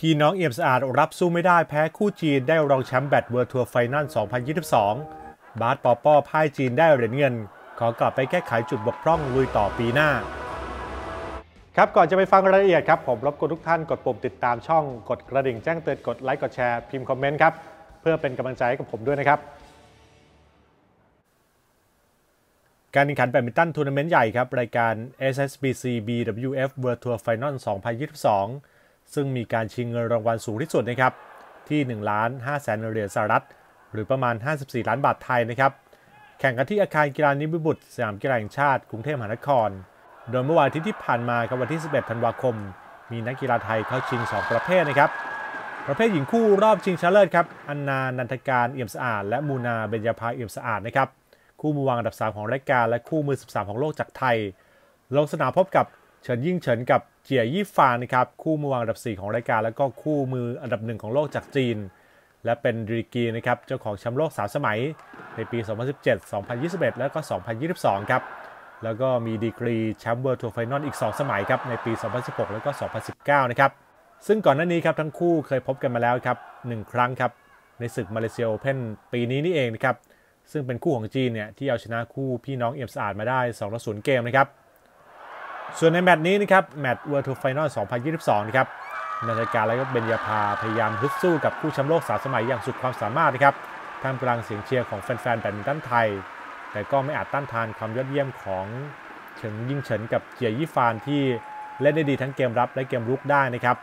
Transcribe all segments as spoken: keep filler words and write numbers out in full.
พี่น้องเอี่ยมสะอาดรับสู้ไม่ได้แพ้คู่จีนได้รองแชมป์แบดเวิลด์ทัวร์ไฟนอล สองพันยี่สิบสอง บาสปอป้อพ่ายจีนได้เหรียญเงินขอกลับไปแก้ไขจุดบกพร่องลุยต่อปีหน้าครับก่อนจะไปฟังรายละเอียดครับผมรบกวนทุกท่านกดปุ่มติดตามช่องกดกระดิ่งแจ้งเตือนกดไลค์กดแชร์พิมพ์คอมเมนต์ครับเพื่อเป็นกำลังใจให้กับผมด้วยนะครับการแข่งขันแบดมินตันทัวร์นาเมนต์ใหญ่ครับรายการ เอช เอส บี ซี บี ดับเบิลยู เอฟ World Tour Final สองพันยี่สิบสอง ซึ่งมีการชิงเงินรางวัลสูงที่สุดนะครับที่ หนึ่งล้านห้าแสน เหรียญสหรัฐหรือประมาณห้าสิบสี่ล้านบาทไทยนะครับแข่งกันที่อาคารกีฬานิมิบุตรสนามกีฬาแห่งชาติกรุงเทพมหานครโดยเมื่อวันอาทิตย์ที่ผ่านมาครับวันที่สิบเอ็ดธันวาคมมีนักกีฬาไทยเข้าชิงสองประเภทนะครับประเภทหญิงคู่รอบชิงชนะเลิศครับอันนานันทการเอี่ยมสะอาดและมูนาเบญญาภาเอี่ยมสะอาดนะครับคู่มือวางอันดับสามของรายการและคู่มือสิบสามของโลกจากไทยลงสนามพบกับเฉินยิ่งเฉินกับเจียยี่ฟานนะครับคู่มือวางอันดับสี่ของรายการและก็คู่มืออันดับหนึ่งของโลกจากจีนและเป็นดีกรีนะครับเจ้าของแชมป์โลกสามสมัยในปีสองพันสิบเจ็ด สองพันยี่สิบเอ็ดและก็สองพันยี่สิบสองครับแล้วก็มีดีกรีแชมป์เวิลด์ทัวร์ไฟนอลอีกสองสมัยครับในปีสองพันสิบหกแล้วก็สองพันสิบเก้านะครับซึ่งก่อนหน้านี้ครับทั้งคู่เคยพบกันมาแล้วครับหนึ่งครั้งครับในศึกมาเลเซียโอเพ่นปีนี้นี่เองนะครับซึ่งเป็นคู่ของจีนเนี่ยที่เอาชนะคู่พี่น้องเอี่ยมสะอาดมาได้สองต่อศูนย์เกมนะครับส่วนในแมตช์นี้นะครับแมตช์เวิลด์ทัวร์ไฟนอล สองพันยี่สิบสองนะครับนันทการและก็เบญญาภาพยายามฮึดสู้กับคู่แชมป์โลกสามสมัยอย่างสุดความสามารถนะครับท่ามกลางเสียงเชียร์ของแฟนๆแบดมินตันไทยแต่ก็ไม่อาจต้านทานความยอดเยี่ยมของเฉินยิ่งเฉินกับเจียยี่ฟานที่เล่นได้ดีทั้งเกมรับและเกมรุกได้นะครับ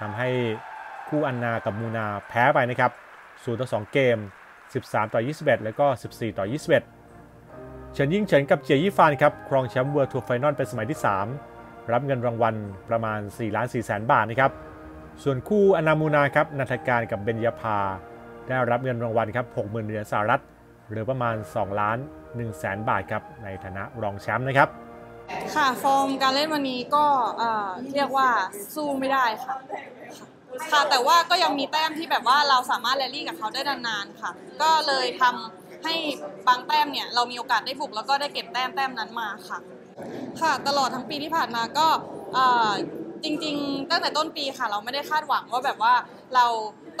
ทำให้คู่อันนากับมูนาแพ้ไปนะครับศูนย์ต่อสองเกมสิบสามต่อยี่สิบเอ็ดแล้วก็สิบสี่ต่อยี่สิบเอ็ดเฉินยิ่งเฉินกับเจียยี่ฟานครับครองแชมป์เวิลด์ทัวร์ไฟนอลเป็นสมัยที่สามรับเงินรางวัลประมาณสี่ล้านสี่แสนบาทนะครับส่วนคู่อันนามูนาครับนันทการกับเบญญาภาได้รับเงินรางวัลครับ หกหมื่น เหรียญสหรัฐหรือประมาณสองล้านหนึ่งแสนบาทครับในฐานะรองแชมป์นะครับค่ะฟอร์มการเล่นวันนี้ก็เรียกว่าสู้ไม่ได้ค่ะค่ะแต่ว่าก็ยังมีแต้มที่แบบว่าเราสามารถแรลลี่กับเขาได้นานๆค่ะก็เลยทำให้บางแต้มเนี่ยเรามีโอกาสได้บุกแล้วก็ได้เก็บแต้มแต้มนั้นมาค่ะค่ะตลอดทั้งปีที่ผ่านมาก็จริงๆตั้งแต่ต้นปีค่ะเราไม่ได้คาดหวังว่าแบบว่าเรา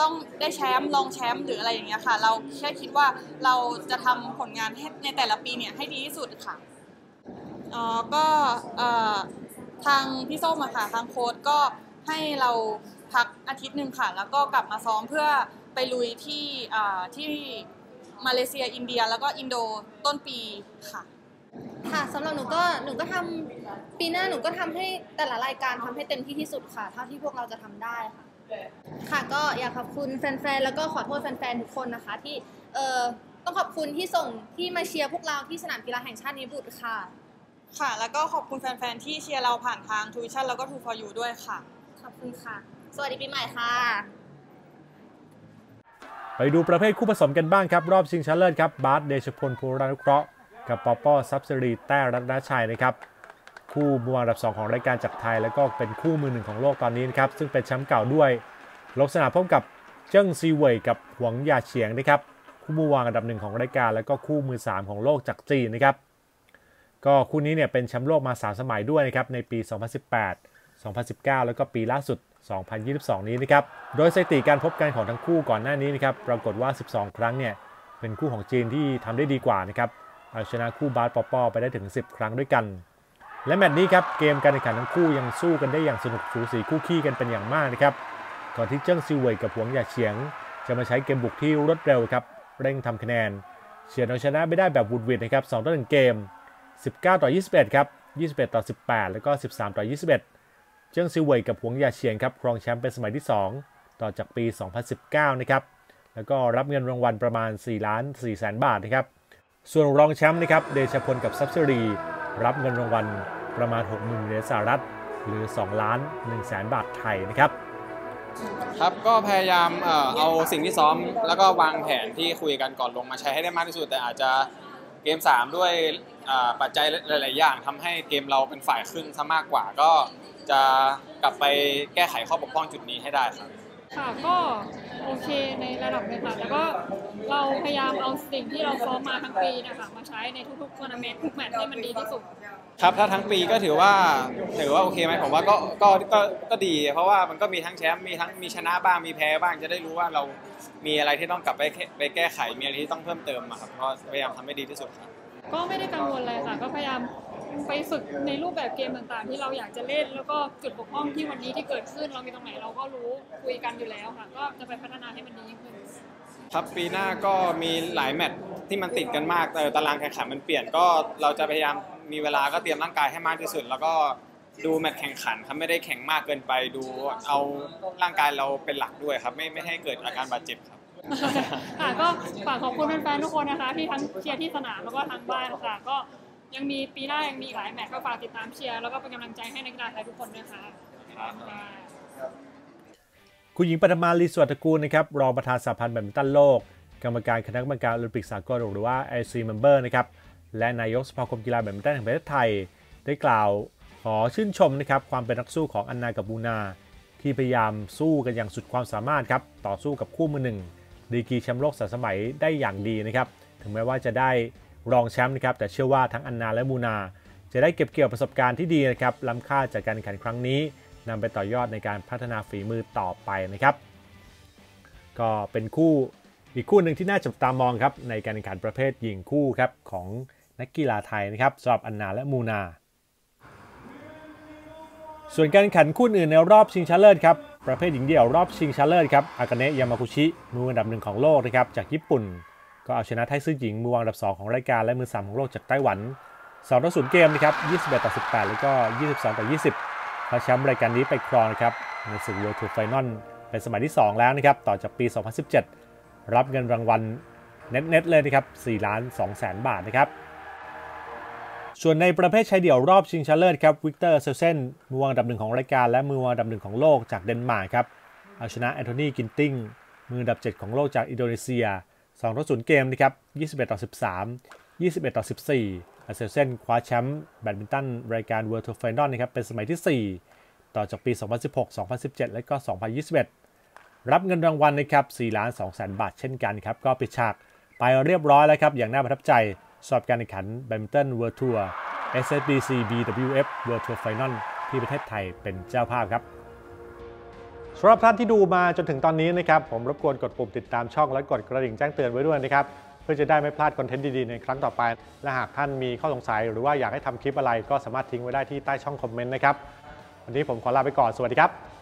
ต้องได้แชมป์รองแชมป์หรืออะไรอย่างเงี้ยค่ะเราแค่คิดว่าเราจะทำผลงานในแต่ละปีเนี่ยให้ดีที่สุดค่ะอ๋อก็ทางพี่ส้มอะค่ะทางโค้ชก็ให้เราพักอาทิตย์หนึ่งค่ะแล้วก็กลับมาซ้อมเพื่อไปลุยที่ที่มาเลเซียอินเดียแล้วก็อินโดต้นปีค่ะค่ะสำหรับหนูก็หนูก็ทำปีหน้าหนูก็ทำให้แต่ละรายการทำให้เต็มที่ที่สุดค่ะเท่าที่พวกเราจะทำได้ค่ะค่ะก็อยากขอบคุณแฟนๆแล้วก็ขอโทษแฟนๆทุกคนนะคะที่เอ่อต้องขอบคุณที่ส่งที่มาเชียร์พวกเราที่สนามกีฬาแห่งชาตินิบุตรค่ะค่ะแล้วก็ขอบคุณแฟนๆที่เชียร์เราผ่านทาง Tuition แล้วก็ True for You ด้วยค่ะขอบคุณค่ะสวัสดีปีใหม่ค่ะไปดูประเภทคู่ผสมกันบ้างครับรอบชิงชนะเลิศครับบาสเดชพลภูรานุเคราะห์กับปอป้อซับซิรีแต้รัตนชัยนะครับคู่มืออันดับสองของรายการจากไทยแล้วก็เป็นคู่มือหนึ่งของโลกตอนนี้นะครับซึ่งเป็นแชมป์เก่าด้วยลงสนามพบกับเจิ้งซีเว่ยกับหวงยาเฉียงนะครับคู่มือวางอันดับหนึ่งของรายการแล้วก็คู่มือสามของโลกจากจีนนะครับก็คู่นี้เนี่ยเป็นแชมป์โลกมาสามสมัยด้วยนะครับในปีสองพันสิบแปด สองพันสิบเก้าแล้วก็ปีล่าสุดสองพันยี่สิบสองนี้นะครับโดยสถิติการพบกันของทั้งคู่ก่อนหน้านี้นะครับปรากฏว่าสิบสองครั้งเนี่ยเป็นคู่ของจีนที่ทำได้ดีกว่านะครับเอาชนะคู่บาสปอป้อไปได้ถึงสิบครั้งด้วยกันและแมตช์นี้ครับเกมการแข่งขันทั้งคู่ยังสู้กันได้อย่างสนุกสูสีคู่ขี้กันเป็นอย่างมากนะครับก่อนที่เจิ้งซีเว่ยกับหวงหยาเฉียงจะมาใช้เกมบุกที่รวดเร็วครับเร่งทำคะแนนเฉียนเอาชนะไม่ได้แบบวุดวิดนะครับสองต่อหนึ่งเกมสิบเก้าต่อยี่สิบเอ็ดครับยี่สิบเอ็ดต่อสิบแปดแล้วก็สิบสามต่อยี่สิบเอ็ดเจิ้งซีเว่ยกับหวงหยาเฉียงครับครองแชมป์เป็นสมัยที่สองต่อจากปีสองพันสิบเก้านะครับแล้วก็รับเงินรางวัลประมาณสี่ล้านสี่แสนบาทนะครับส่วนรองแชมป์นะครับเดชพลกับซับซิรีรับเงินรางวัลประมาณ หกหมื่น เหรียญสหรัฐหรือ สองล้านหนึ่งแสนบาทไทยนะครับครับก็พยายามเอาสิ่งที่ซ้อมแล้วก็วางแผนที่คุยกันก่อนลงมาใช้ให้ได้มากที่สุดแต่อาจจะเกมสามด้วยปัจจัยหลายๆอย่างทำให้เกมเราเป็นฝ่ายครึ่งซะมากกว่าก็จะกลับไปแก้ไขข้อบกพร่องจุดนี้ให้ได้ครับ ค่ะก็โอเคในระดับหนึ่งค่ะแล้วก็เราพยายามเอาสิ่งที่เราซ้อมมาทั้งปีนะคะมาใช้ในทุกๆทัวร์นาเมนต์ทุกแมตช์ให้มันดีที่สุดครับถ้าทั้งปีก็ถือว่าถือว่าโอเคไหมผมว่าก็ก็ก็ก็ดีเพราะว่ามันก็มีทั้งแชมป์มีทั้งมีชนะบ้างมีแพ้บ้างจะได้รู้ว่าเรามีอะไรที่ต้องกลับไปไปแก้ไขมีอะไรที่ต้องเพิ่มเติมมาครับก็พยายามทำให้ดีที่สุดครับก็ไม่ได้กังวลอะไรค่ะก็พยายามไปฝึกในรูปแบบเกมต่างๆที่เราอยากจะเล่นแล้วก็จุดบกพร่องที่วันนี้ที่เกิดขึ้นเรามีตรงไหนเราก็รู้คุยกันอยู่แล้วค่ะก็จะไปพัฒนาให้มันดีขึ้นครับปีหน้าก็มีหลายแมตช์ที่มันติดกันมากแต่ตารางแข่งขันมันเปลี่ยนก็เราจะพยายามมีเวลาก็เตรียมร่างกายให้มากที่สุดแล้วก็ดูแมตช์แข่งขันครับไม่ได้แข่งมากเกินไปดูเอาร่างกายเราเป็นหลักด้วยครับไม่ไม่ให้เกิดอาการบาดเจ็บครับค่ะก็ฝากขอบคุณแฟนๆทุกคนนะคะที่ทั้งเชียร์ที่สนามแล้วก็ทางบ้านค่ะก็ยังมีปีหน้ายังมีหลายแมตช์ก็ฝากติดตามเชียร์แล้วก็เป็นกำลังใจให้นักกีฬาไทยทุกคนนะคะคุณหญิงปฐมาลีสวัสดิ์ตระกูลนะครับรองประธานสหพันธ์แบดมินตันโลกกรรมการคณะกรรมการโอลิมปิกสากลหรือว่า ไอ ซี Member นะครับและนายกสมาคมกีฬาแบดมินตันแห่งประเทศไทยได้กล่าวขอชื่นชมนะครับความเป็นนักสู้ของอันนากับบูนาที่พยายามสู้กันอย่างสุดความสามารถครับต่อสู้กับคู่มือหนึ่งดีกรีแชมป์โลกสามสมัยได้อย่างดีนะครับถึงแม้ว่าจะได้รองแชมป์นะครับแต่เชื่อว่าทั้งอันนาและมูนาจะได้เก็บเกี่ยวประสบการณ์ที่ดีนะครับล้ำค่าจากการแข่งขันครั้งนี้นำไปต่อยอดในการพัฒนาฝีมือต่อไปนะครับก็เป็นคู่อีกคู่หนึ่งที่น่าจับตามองครับในการแข่งขันประเภทหญิงคู่ครับของนักกีฬาไทยนะครับสำหรับอันนาและมูนาส่วนการแข่งขันคู่อื่นในรอบชิงชนะเลิศครับประเภทหญิงเดี่ยวรอบชิงชนะเลิศครับอากาเนะ ยามากุชิ มืออันดับหนึ่งของโลกนะครับจากญี่ปุ่นก็เอาชนะไทซื่อหญิงมือวางอันดับสองของรายการและมือสามของโลกจากไต้หวัน สองต่อศูนย์ เกมนะครับ ยี่สิบเอ็ดต่อสิบแปด แล้วก็ ยี่สิบสองต่อยี่สิบ คว้าแชมป์รายการนี้ไปครองนะครับในศึก World Tour Final เป็นสมัยที่สองแล้วนะครับต่อจากปี สองพันสิบเจ็ด รับเงินรางวัลเน็ตๆเลยนะครับ สี่ล้านสองแสนบาทนะครับส่วนในประเภทชายเดี่ยวรอบชิงชนะเลิศครับวิกเตอร์เซลเซนมือวางอันดับหนึ่งของรายการและมือวางอันดับหนึ่งของโลกจากเดนมาร์กครับเอาชนะแอนโทนีกินติ้งมืออันดับเจ็ดของโลกจากอินโดนีเซีย สองต่อศูนย์ เกมนะครับ ยี่สิบเอ็ดต่อสิบสาม ยี่สิบเอ็ดต่อสิบสี่ เซลเซนคว้าแชมป์แบดมินตันรายการ World Tour Final นะครับเป็นสมัยที่สี่ต่อจากปี สองพันสิบหก สองพันสิบเจ็ด และก็ สองพันยี่สิบเอ็ด รับเงินรางวัลนะครับ สี่ล้านสองแสนบาทเช่นกันครับก็ปิดฉากไปเรียบร้อยแล้วครับอย่างน่าประทับใจสอบการแข่งขันแบดมินตัน World Tour เอช เอส บี ซี บี ดับเบิลยู เอฟ World Tour Final ที่ประเทศไทยเป็นเจ้าภาพครับสำหรับท่านที่ดูมาจนถึงตอนนี้นะครับผมรบกวนกดปุ่มติดตามช่องและกดกระดิ่งแจ้งเตือนไว้ด้วยนะครับเพื่อจะได้ไม่พลาดคอนเทนต์ดีๆในครั้งต่อไปและหากท่านมีข้อสงสัยหรือว่าอยากให้ทำคลิปอะไรก็สามารถทิ้งไว้ได้ที่ใต้ช่องคอมเมนต์นะครับวันนี้ผมขอลาไปก่อนสวัสดีครับ